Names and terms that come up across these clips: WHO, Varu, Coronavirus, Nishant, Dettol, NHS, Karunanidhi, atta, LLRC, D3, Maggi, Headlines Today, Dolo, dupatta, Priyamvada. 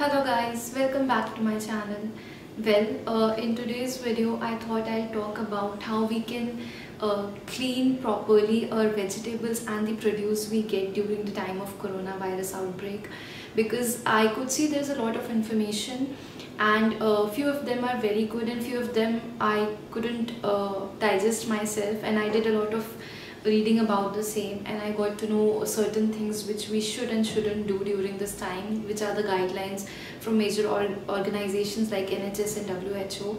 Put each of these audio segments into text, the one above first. Hello guys, welcome back to my channel. Well, in today's video I thought I'll talk about how we can clean properly our vegetables and the produce we get during the time of coronavirus outbreak, because I could see there's a lot of information and few of them are very good and few of them I couldn't digest myself, and I did a lot of reading about the same and I got to know certain things which we should and shouldn't do during this time, which are the guidelines from major organizations like NHS and WHO.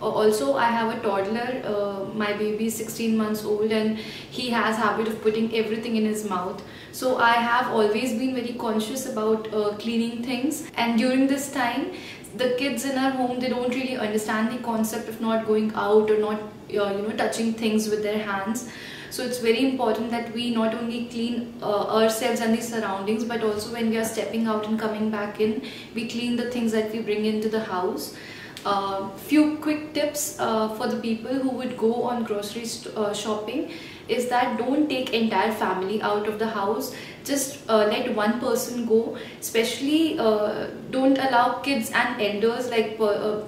Also, I have a toddler. My baby is 16 months old and he has habit of putting everything in his mouth. So I have always been very conscious about cleaning things, and during this time the kids in our home, they don't really understand the concept of not going out or not touching things with their hands. So it's very important that we not only clean ourselves and the surroundings, but also when we are stepping out and coming back in, we clean the things that we bring into the house. Few quick tips for the people who would go on grocery shopping is that don't take entire family out of the house. Just let one person go. Especially don't allow kids and elders, like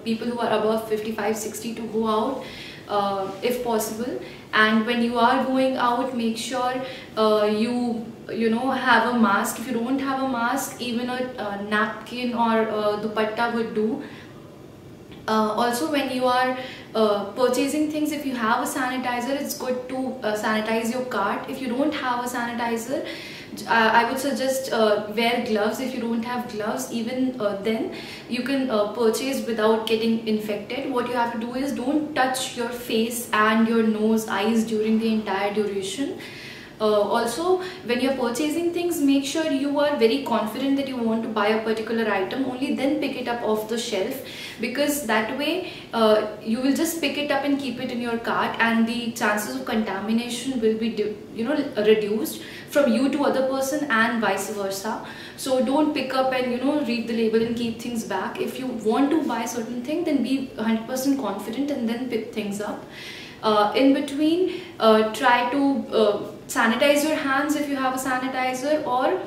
people who are above 55-60, to go out if possible. And when you are going out, make sure you have a mask. If you don't have a mask, even a napkin or a dupatta would do. Also, when you are purchasing things, if you have a sanitizer, it's good to sanitize your cart. If you don't have a sanitizer, I would suggest wear gloves. If you don't have gloves, even then you can purchase without getting infected. What you have to do is don't touch your face and your nose, eyes during the entire duration. Also, when you're purchasing things, make sure you are very confident that you want to buy a particular item, only then pick it up off the shelf, because that way you will just pick it up and keep it in your cart, and the chances of contamination will be reduced from you to other person and vice versa. So don't pick up and read the label and keep things back. If you want to buy certain thing, then be 100% confident and then pick things up. In between, try to sanitize your hands if you have a sanitizer, or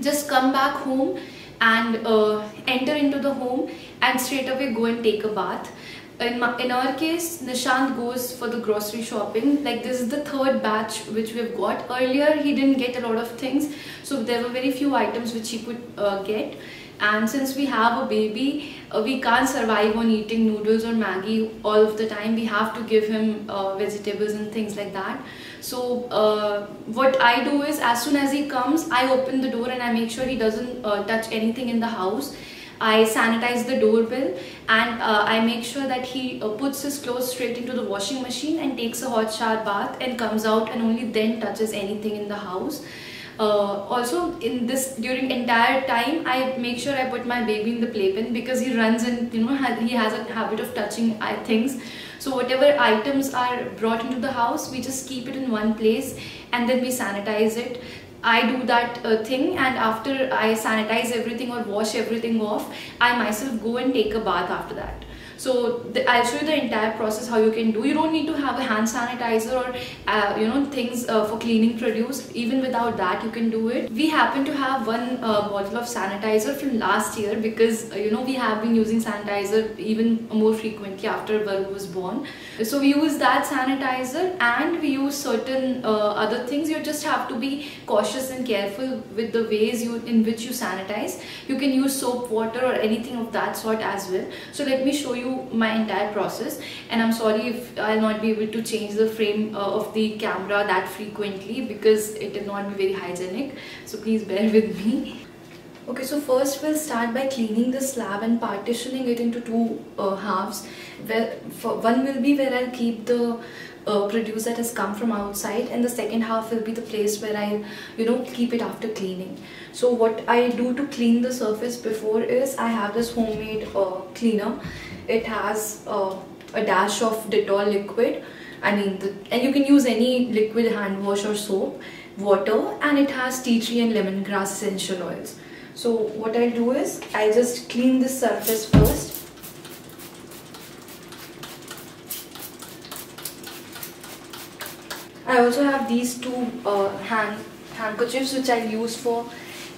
just come back home and enter into the home and straight away go and take a bath. In our case, Nishant goes for the grocery shopping. Like, this is the third batch which we've got. Earlier he didn't get a lot of things, so there were very few items which he could get. And since we have a baby, we can't survive on eating noodles or Maggi all of the time. We have to give him vegetables and things like that. So what I do is, as soon as he comes, I open the door and I make sure he doesn't touch anything in the house. I sanitize the doorbell, and I make sure that he puts his clothes straight into the washing machine and takes a hot shower bath and comes out, and only then touches anything in the house. Also, during entire time, I make sure I put my baby in the playpen, because he runs and he has a habit of touching things. So whatever items are brought into the house, we just keep it in one place and then we sanitize it. I do that thing, and after I sanitize everything or wash everything off, I myself go and take a bath after that. So I'll show you the entire process how you can do. You don't need to have a hand sanitizer or things for cleaning produce. Even without that, you can do it. We happen to have one bottle of sanitizer from last year, because we have been using sanitizer even more frequently after Varu was born. So we use that sanitizer, and we use certain other things. You just have to be cautious and careful with the ways in which you sanitize. You can use soap water or anything of that sort as well. So let me show you my entire process, and I'm sorry if I'll not be able to change the frame of the camera that frequently, because it will not be very hygienic, so please bear with me. Okay, so first we'll start by cleaning the slab and partitioning it into two halves. One will be where I'll keep the produce that has come from outside, and the second half will be the place where I keep it after cleaning. So what I do to clean the surface before is, I have this homemade cleaner. It has a dash of Dettol liquid, and you can use any liquid, hand wash or soap, water, and it has tea tree and lemongrass essential oils. So what I do is, I just clean this surface first. I also have these two handkerchiefs which I use for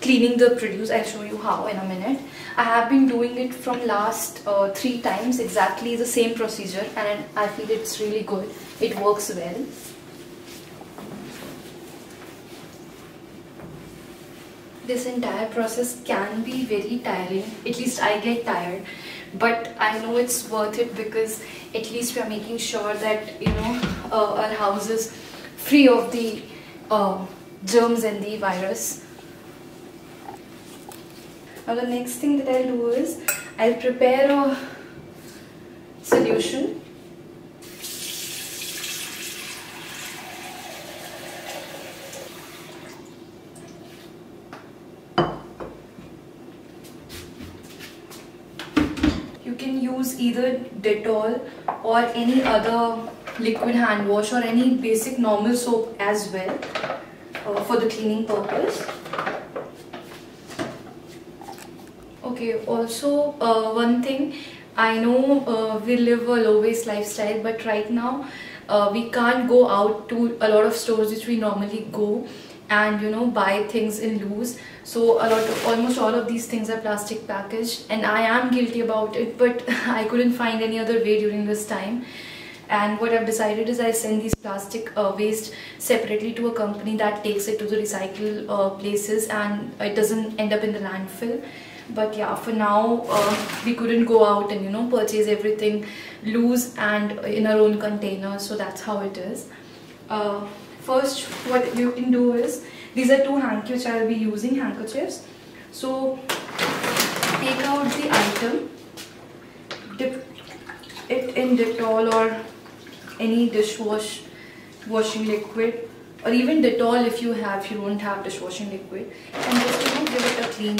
cleaning the produce. I'll show you how in a minute. I have been doing it from last 3 times, exactly the same procedure, and I feel it's really good. It works well. This entire process can be very tiring, at least I get tired, but I know it's worth it because at least we are making sure that, you know, our house is free of the germs and the virus. Now the next thing that I'll do is I'll prepare a solution. You can use either Dettol or any other liquid hand wash or any basic normal soap as well for the cleaning purpose. Okay, also one thing, I know we live a low waste lifestyle, but right now we can't go out to a lot of stores which we normally go and, you know, buy things in loose. So a lot of, almost all of these things are plastic packaged, and I am guilty about it, but I couldn't find any other way during this time. And what I've decided is I send these plastic waste separately to a company that takes it to the recycle places, and it doesn't end up in the landfill. But yeah, for now we couldn't go out and, you know, purchase everything loose and in our own container, so that's how it is. First, what you can do is, these are 2 handkerchiefs I will be using, handkerchiefs. So take out the item, dip it in Dettol or any dishwashing liquid, or even Dettol if you have, if you don't have dishwashing liquid, and just, you know, give it a clean.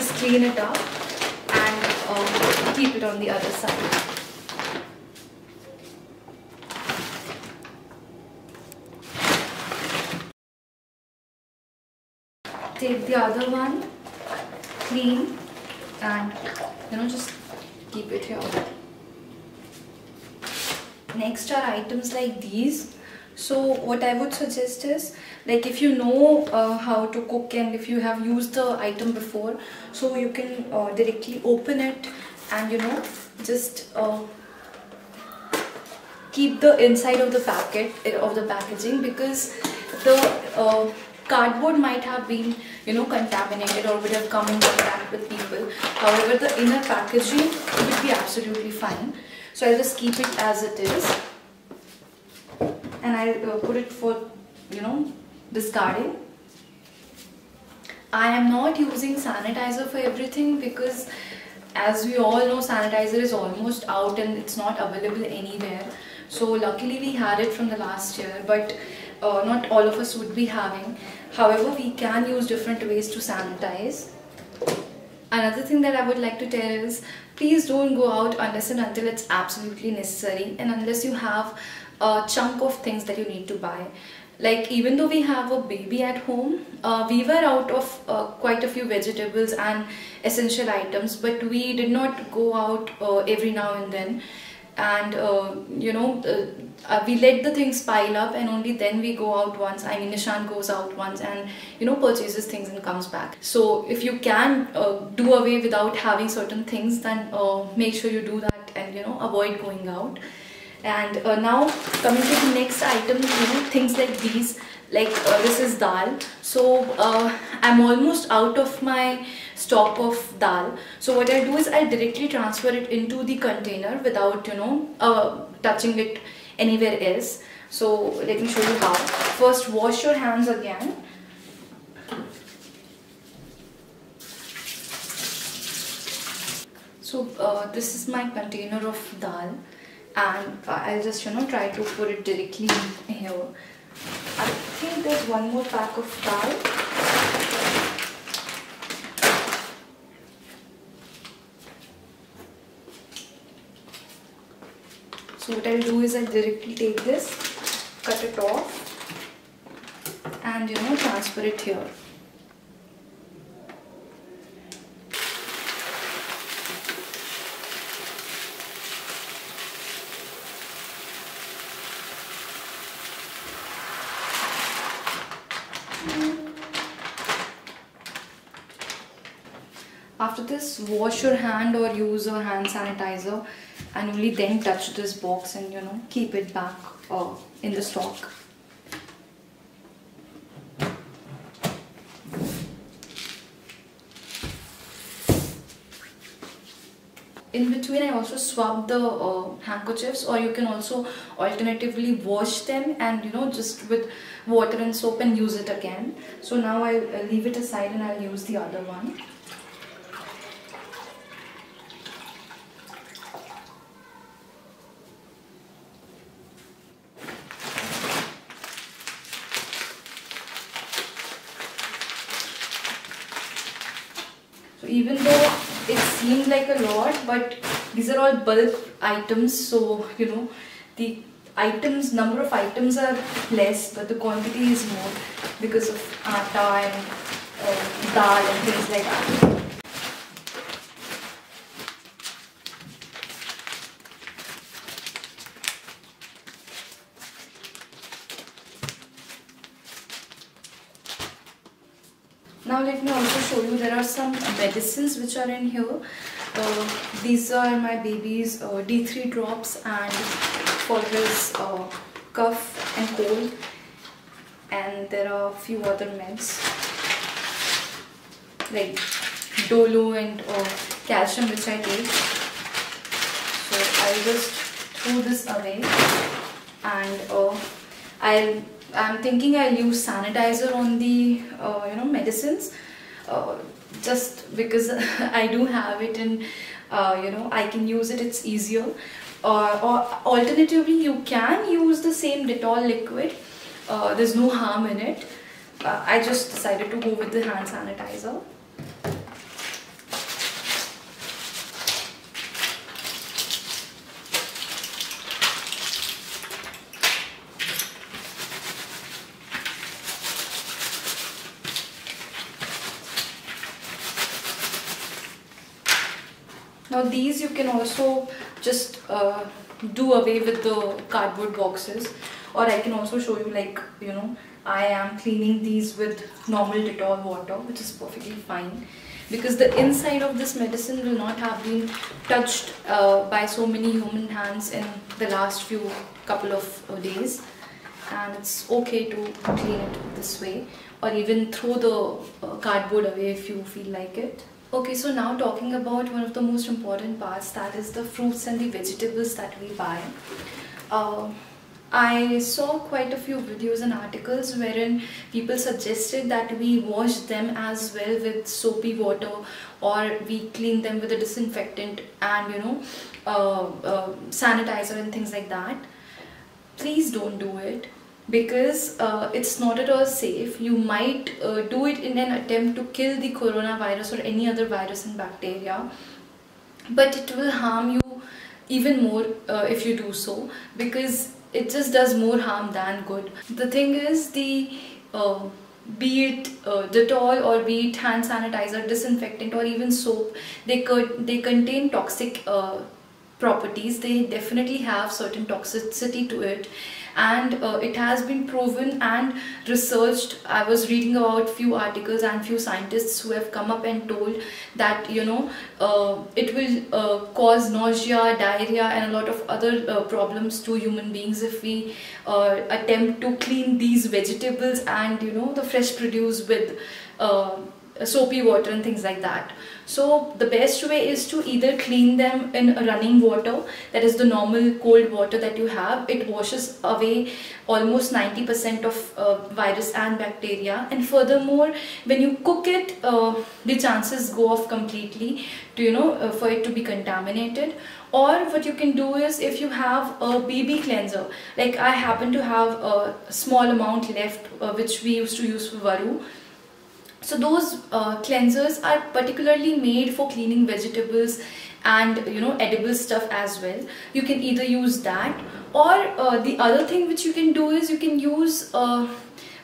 Just clean it up and keep it on the other side. Take the other one, clean, and, you know, just keep it here. Next are items like these. So what I would suggest is, like, if you know how to cook and if you have used the item before, so you can directly open it and, you know, just keep the inside of the packet, of the packaging, because the cardboard might have been, you know, contaminated or would have come in contact with people. However, the inner packaging would be absolutely fine. So I'll just keep it as it is, and I'll put it for, you know, discarding. I am not using sanitizer for everything because, as we all know, sanitizer is almost out and it's not available anywhere. So luckily we had it from the last year, but not all of us would be having. However, we can use different ways to sanitize. Another thing that I would like to tell is, please don't go out unless and until it's absolutely necessary, and unless you have a chunk of things that you need to buy. Like, even though we have a baby at home, we were out of quite a few vegetables and essential items, but we did not go out every now and then. And you know, we let the things pile up, and only then we go out once. I mean, Nishant goes out once and, you know, purchases things and comes back. So if you can do away without having certain things, then make sure you do that and, you know, avoid going out. And now coming to the next item, you know, things like these, like this is dal. So I'm almost out of my stock of dal. So what I do is I directly transfer it into the container without, you know, touching it anywhere else. So let me show you how. First, wash your hands again. So this is my container of dal, and I'll just, you know, try to put it directly in here. I think there's one more pack of dal. So what I'll do is I'll directly take this, cut it off, and, you know, transfer it here. After this, wash your hand or use a hand sanitizer and only then touch this box and, you know, keep it back in the stock. In between, I also swab the handkerchiefs, or you can also alternatively wash them and, you know, just with water and soap and use it again. So now I'll leave it aside and I'll use the other one. So even though it seemed like a lot, but these are all bulk items, so you know the items, number of items are less, but the quantity is more because of atta and dal and things like that. Now let me also show you, there are some medicines which are in here. These are my baby's D3 drops and for his cough and cold, and there are a few other meds like Dolo and calcium which I take. So I'll just throw this away, and I'm thinking I'll use sanitizer on the you know, medicines, just because I do have it and you know, I can use it, it's easier. Or alternatively, you can use the same Dettol liquid, there's no harm in it. I just decided to go with the hand sanitizer. Now these you can also just do away with the cardboard boxes, or I can also show you, like, you know, I am cleaning these with normal Dettol water, which is perfectly fine because the inside of this medicine will not have been touched by so many human hands in the last few couple of days, and it's okay to clean it this way or even throw the cardboard away if you feel like it. Okay, so now talking about one of the most important parts, that is the fruits and the vegetables that we buy. I saw quite a few videos and articles wherein people suggested that we wash them as well with soapy water, or we clean them with a disinfectant and, you know, sanitizer and things like that. Please don't do it, because it's not at all safe. You might do it in an attempt to kill the coronavirus or any other virus and bacteria, but it will harm you even more if you do so, because it just does more harm than good. The thing is, the be it Dettol or be it hand sanitizer, disinfectant or even soap, they contain toxic properties. They definitely have certain toxicity to it, and it has been proven and researched. I was reading about few articles and few scientists who have come up and told that, you know, it will cause nausea, diarrhea and a lot of other problems to human beings if we attempt to clean these vegetables and, you know, the fresh produce with soapy water and things like that. So the best way is to either clean them in running water, that is the normal cold water that you have. It washes away almost 90% of virus and bacteria, and furthermore, when you cook it, the chances go off completely to, you know, for it to be contaminated. Or what you can do is, if you have a BB cleanser, like I happen to have a small amount left which we used to use for Varu. So those cleansers are particularly made for cleaning vegetables and, you know, edible stuff as well. You can either use that, or the other thing which you can do is you can use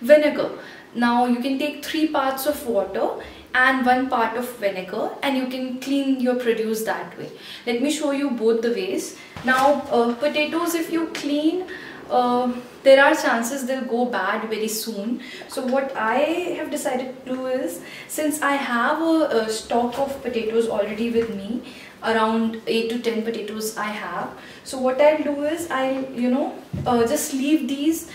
vinegar. Now you can take 3 parts of water and 1 part of vinegar, and you can clean your produce that way. Let me show you both the ways. Now potatoes, if you clean there are chances they'll go bad very soon. So what I have decided to do is, since I have a stock of potatoes already with me, around 8 to 10 potatoes I have, so what I'll do is I'll just leave these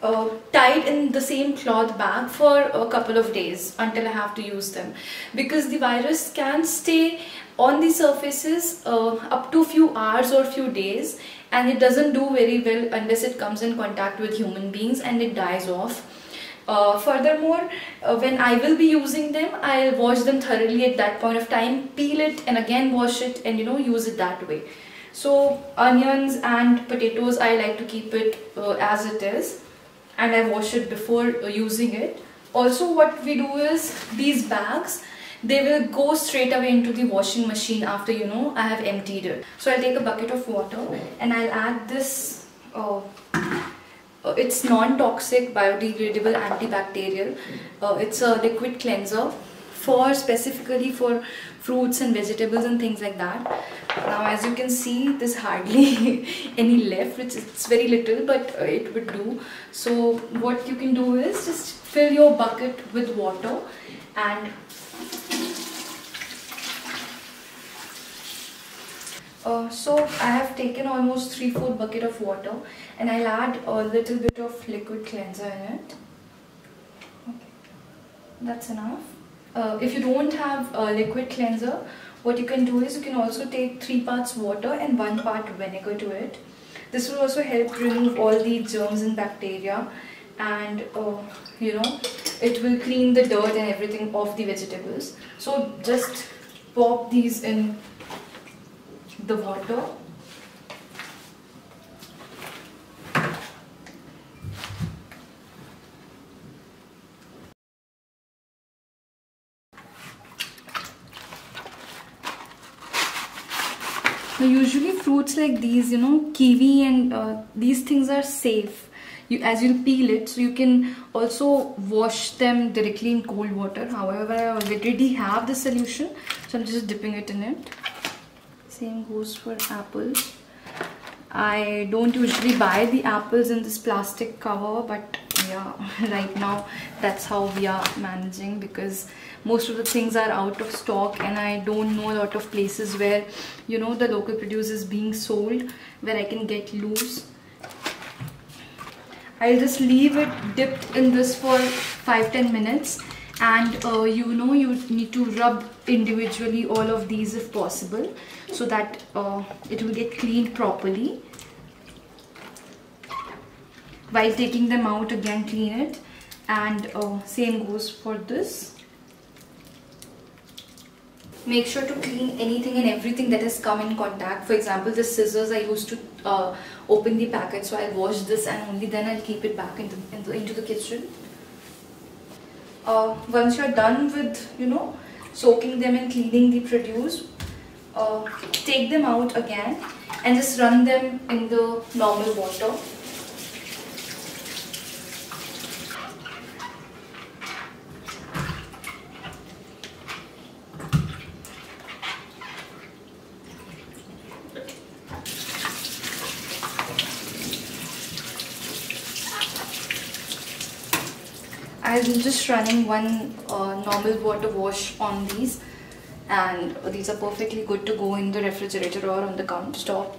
tied in the same cloth bag for a couple of days until I have to use them, because the virus can stay on the surfaces up to few hours or few days, and it doesn't do very well unless it comes in contact with human beings, and it dies off. Furthermore, when I will be using them, I'll wash them thoroughly at that point of time, peel it and again wash it, and use it that way. So onions and potatoes, I like to keep it as it is, and I wash it before using it. Also, what we do is, these bags, they will go straight away into the washing machine after I have emptied it. So I'll take a bucket of water and I'll add this, it's non-toxic, biodegradable, antibacterial, it's a liquid cleanser for specifically for fruits and vegetables and things like that. Now, as you can see, there's hardly any left, it's very little, but it would do. So what you can do is just fill your bucket with water and so I have taken almost 3-4 bucket of water, and I'll add a little bit of liquid cleanser in it. Okay, that's enough. If you don't have a liquid cleanser, what you can do is you can also take 3 parts water and 1 part vinegar to it. This will also help remove all the germs and bacteria, and it will clean the dirt and everything off the vegetables. So just pop these in the water. Usually fruits like these, kiwi and these things are safe. As you peel it, so you can also wash them directly in cold water. However, I already have the solution, so I'm just dipping it in it. Same goes for apples. I don't usually buy the apples in this plastic cover, but yeah, right now that's how we are managing, because most of the things are out of stock, and I don't know a lot of places where the local produce is being sold, where I can get loose. I'll just leave it dipped in this for 5-10 minutes, and you need to rub individually all of these if possible, so that it will get cleaned properly. While taking them out, again clean it, and same goes for this. Make sure to clean anything and everything that has come in contact. For example, the scissors I used to open the packet, so I'll wash this, and only then I'll keep it back into the kitchen. Once you're done with soaking them and cleaning the produce, take them out again and just run them in the normal water. I'm just running one normal water wash on these, and these are perfectly good to go in the refrigerator or on the countertop.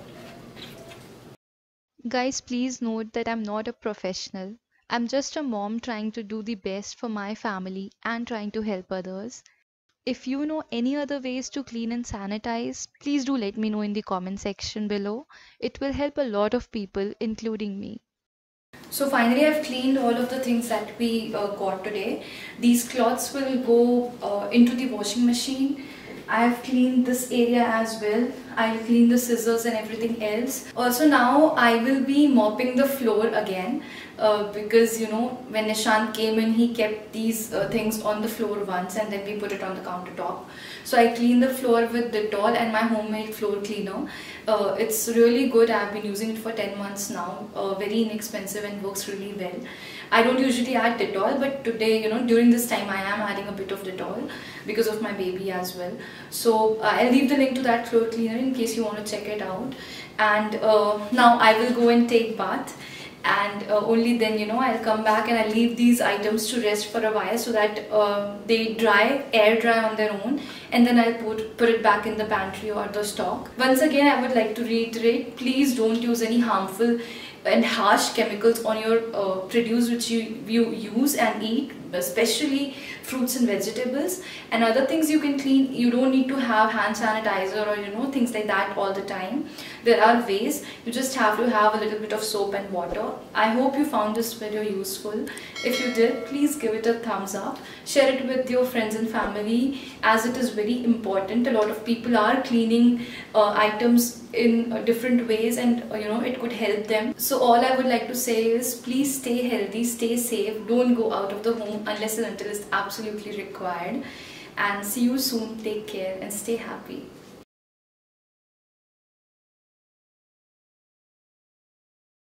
Guys, please note that I'm not a professional. I'm just a mom trying to do the best for my family and trying to help others. If you know any other ways to clean and sanitize, please do let me know in the comment section below. It will help a lot of people, including me. So finally, I've cleaned all of the things that we got today. These cloths will go into the washing machine. I've cleaned this area as well. I'll clean the scissors and everything else. Also, now I will be mopping the floor again because when Nishant came in, he kept these things on the floor once, and then we put it on the countertop. So I clean the floor with Dettol and my homemade floor cleaner. It's really good. I've been using it for 10 months now. Very inexpensive and works really well. I don't usually add Dettol, but today, during this time, I am adding a bit of Dettol because of my baby as well. So I'll leave the link to that floor cleaner in case you want to check it out. And now I will go and take bath. and only then, you know, I'll come back and I'll leave these items to rest for a while so that they dry, air dry on their own, and then I'll put it back in the pantry or the stock. Once again, I would like to reiterate, please don't use any harmful and harsh chemicals on your produce which you use and eat, especially fruits and vegetables. And other things you can clean, you don't need to have hand sanitizer or, you know, things like that all the time. There are ways, you just have to have a little bit of soap and water. I hope you found this video useful. If you did, please give it a thumbs up, share it with your friends and family, as it is very important. A lot of people are cleaning items in different ways, and you know, it could help them. So all I would like to say is, please stay healthy, stay safe, don't go out of the home unless and until it's absolutely required, and see you soon. Take care and stay happy.